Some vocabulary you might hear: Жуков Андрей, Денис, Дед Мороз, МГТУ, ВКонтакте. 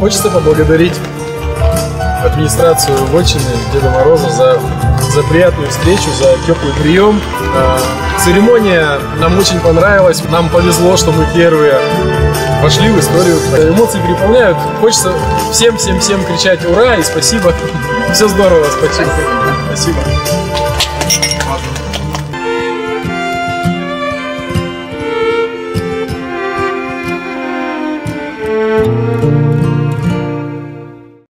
Хочется поблагодарить администрацию вотчины Деда Мороза за приятную встречу, за теплый прием. Церемония нам очень понравилась, нам повезло, что мы первые вошли в историю. Эмоции переполняют, хочется всем кричать «Ура!» и «Спасибо!». Все здорово, спасибо. Спасибо.